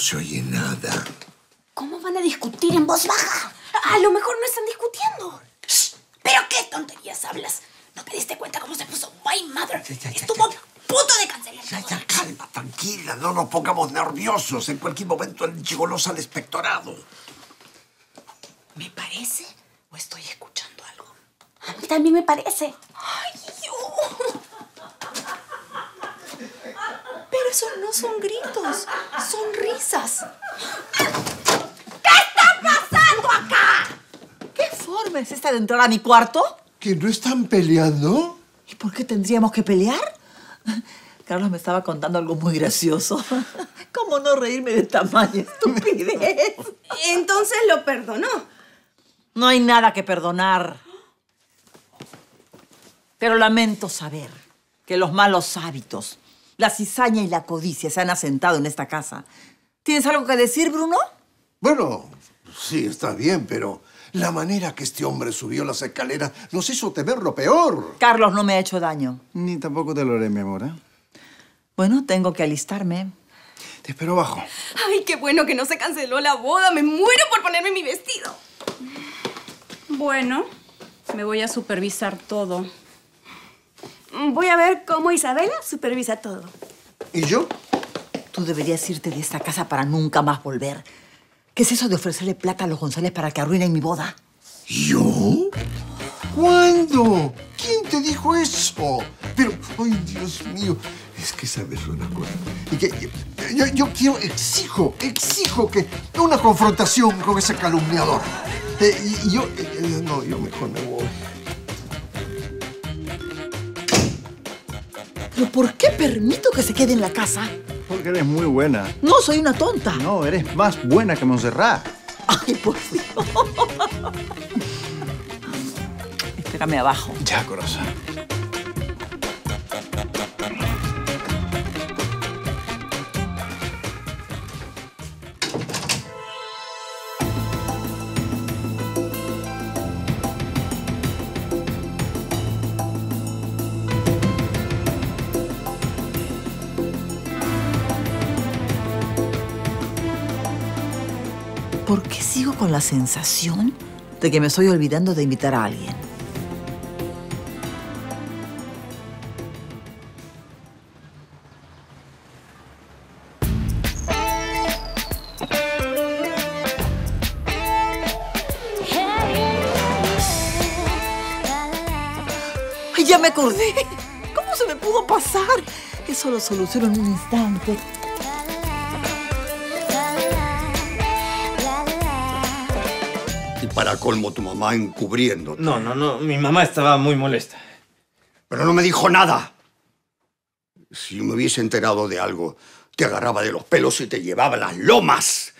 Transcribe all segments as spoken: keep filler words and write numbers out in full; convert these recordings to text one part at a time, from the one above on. se oye nada. ¿Cómo van a discutir en voz baja? A lo mejor no están discutiendo. Shh. ¿Pero qué tonterías hablas? ¿No te diste cuenta cómo se puso my mother? Ya, ya, ya, Estuvo ya, ya. puto de cancelar. Ya, ya, calma, tranquila. No nos pongamos nerviosos. En cualquier momento el chigoló sale al espectorado. ¿Me parece o estoy escuchando algo? A mí también me parece. ¡Ay, yo! Pero eso no son gritos, son risas. ¿Qué está pasando acá? ¿Qué forma es esta de entrar a mi cuarto? ¿Que no están peleando? ¿Y por qué tendríamos que pelear? Carlos me estaba contando algo muy gracioso. ¿Cómo no reírme de tamaña estupidez? Entonces lo perdonó. No hay nada que perdonar. Pero lamento saber que los malos hábitos, la cizaña y la codicia se han asentado en esta casa. ¿Tienes algo que decir, Bruno? Bueno, sí, está bien, pero la manera que este hombre subió las escaleras nos hizo temer lo peor. Carlos no me ha hecho daño. Ni tampoco te lo haré, mi amor, ¿eh? Bueno, tengo que alistarme. Te espero abajo. Ay, qué bueno que no se canceló la boda. Me muero por ponerme mi vestido. Bueno, me voy a supervisar todo. Voy a ver cómo Isabela supervisa todo. ¿Y yo? Tú deberías irte de esta casa para nunca más volver. ¿Qué es eso de ofrecerle plata a los González para que arruinen mi boda? ¿Yo? ¿Cuándo? ¿Quién te dijo eso? Pero, ay, Dios mío, es que sabes una cosa. Y que yo, yo, yo quiero, exijo, exijo que una confrontación con ese calumniador. Eh, y yo, eh, no, yo mejor me voy. ¿Pero por qué permito que se quede en la casa? Porque eres muy buena. No, soy una tonta. No, eres más buena que Montserrat. Ay, por Dios. Espérame abajo. Ya, corazón. ¿Por qué sigo con la sensación de que me estoy olvidando de invitar a alguien? ¡Ay, ya me acordé! ¿Cómo se me pudo pasar? Eso lo soluciono en un instante. Para colmo, tu mamá encubriendo. No, no, no. Mi mamá estaba muy molesta. Pero no me dijo nada. Si me hubiese enterado de algo, te agarraba de los pelos y te llevaba a las lomas.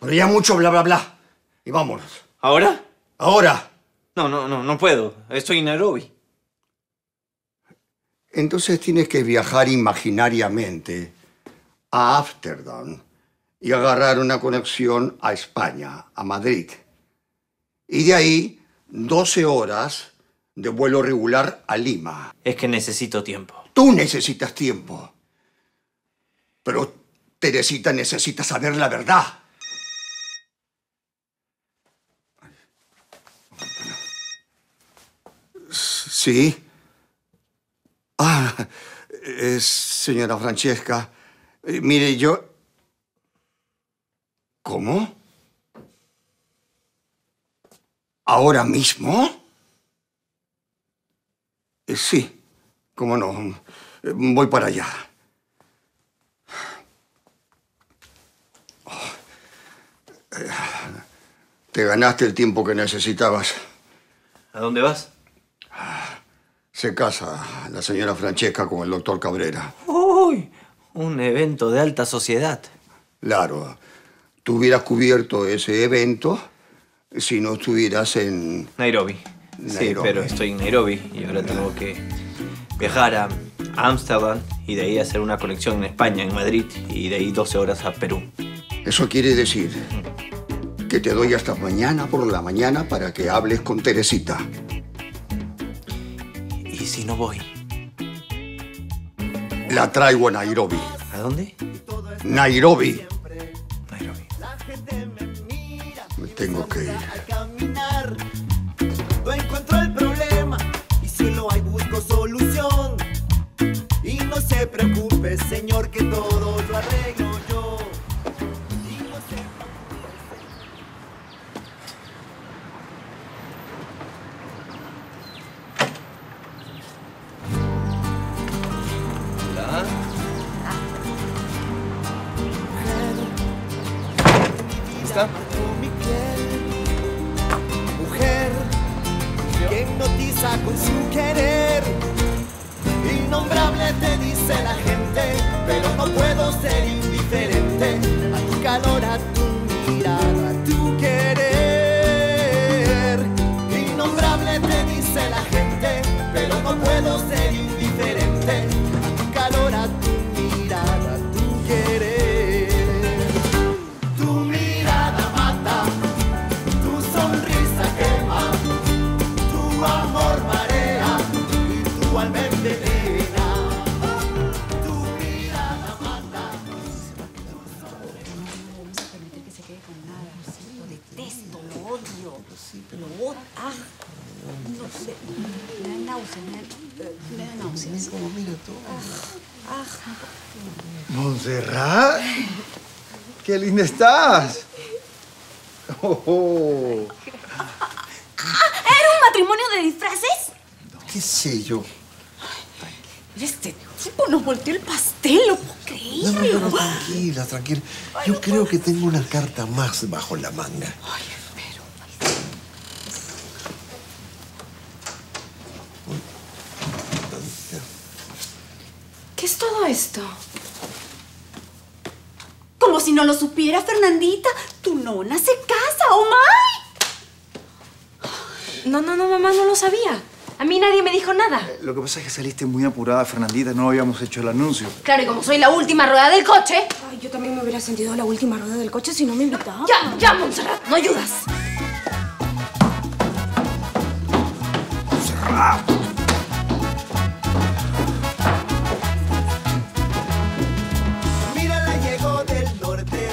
Pero ya mucho bla, bla, bla. Y vámonos. ¿Ahora? ¡Ahora! No, no, no. No puedo. Estoy en Nairobi. Entonces tienes que viajar imaginariamente a Ámsterdam y agarrar una conexión a España, a Madrid. Y de ahí, doce horas de vuelo regular a Lima. Es que necesito tiempo. Tú necesitas tiempo. Pero Teresita necesita saber la verdad. ¿Sí? Ah, eh, señora Francesca, eh, mire, yo... ¿Cómo? ¿Ahora mismo? Eh, sí, cómo no. Eh, voy para allá. Oh. Eh, te ganaste el tiempo que necesitabas. ¿A dónde vas? Se casa la señora Francesca con el doctor Cabrera. ¡Uy! Un evento de alta sociedad. Claro. Tú hubieras cubierto ese evento si no estuvieras en... Nairobi. Nairobi. Sí, pero estoy en Nairobi y ahora tengo que viajar a Ámsterdam y de ahí hacer una conexión en España, en Madrid, y de ahí doce horas a Perú. Eso quiere decir que te doy hasta mañana por la mañana para que hables con Teresita. ¿Y si no voy? La traigo a Nairobi. ¿A dónde? Nairobi. Tengo que ir. No encuentro el problema y si lo hay busco solución. Y no se preocupe, señor, que todo lo arreglo yo. Y no se preocupe. Hola. ¿Está? Con su querer innombrable te dice la gente, pero no puedo ser indiferente a tu calor, a tu mirada, a tu querer. Innombrable te dice la gente, pero no puedo ser indiferente a tu calor, a tu mirada, a tu querer. Tu mirada mata, tu sonrisa quema, tu amor marea y tu alma envenena. Tu mirada manda. No vamos a permitir que se quede con nada. Lo detesto, lo odio. Lo odio. Ah, no sé. Me da náuseas. Me da náuseas. No, mira tú. Ah, ah. Montserrat. ¡Qué linda estás! ¡Oh! ¿Matrimonio de disfraces? No, ¿qué sé yo? Ay, este tipo nos volteó el pastel, no puedo creerlo. No, no, no, tranquila, tranquila. Ay, yo no creo puedo... que tengo una carta más bajo la manga. Ay, espero. ¿Qué es todo esto? Como si no lo supiera, Fernandita. Tu nona se casa, oh my. No, no, no, mamá, no lo sabía. A mí nadie me dijo nada. Eh, lo que pasa es que saliste muy apurada, Fernandita. No habíamos hecho el anuncio. Claro, y como soy la última rueda del coche... Ay, yo también me hubiera sentido la última rueda del coche si no me invitaban. No, ya, ya, Montserrat, no ayudas. Montserrat. Mírala, llegó del norte.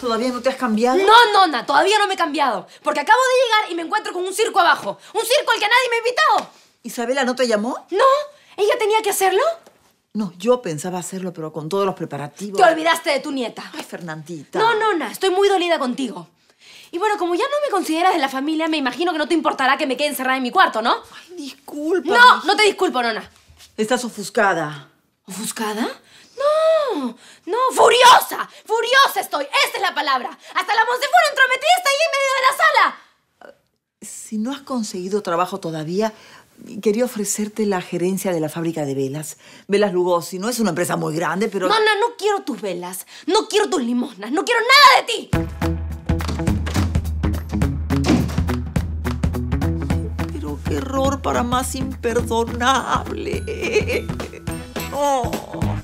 ¿Todavía no te has cambiado? No, nona, todavía no me he cambiado. Porque acabo de llegar y me encuentro con un circo abajo. ¡Un circo al que nadie me ha invitado! ¿Isabela no te llamó? No. ¿Ella tenía que hacerlo? No, yo pensaba hacerlo, pero con todos los preparativos... Te olvidaste de tu nieta. Ay, Fernandita. No, nona, estoy muy dolida contigo. Y bueno, como ya no me consideras de la familia, me imagino que no te importará que me quede encerrada en mi cuarto, ¿no? Ay, disculpa. No, no te disculpo, nona. Estás ofuscada. ¿Ofuscada? ¡No! ¡No! ¡Furiosa! ¡Furiosa estoy! ¡Esa es la palabra! ¡Hasta la Montserrat entrometida está ahí en medio de la sala! Si no has conseguido trabajo todavía, quería ofrecerte la gerencia de la fábrica de velas. Velas Lugosi. No es una empresa muy grande, pero... No, no, no quiero tus velas. No quiero tus limosnas. No quiero nada de ti. Pero qué error para más imperdonable. ¡Oh!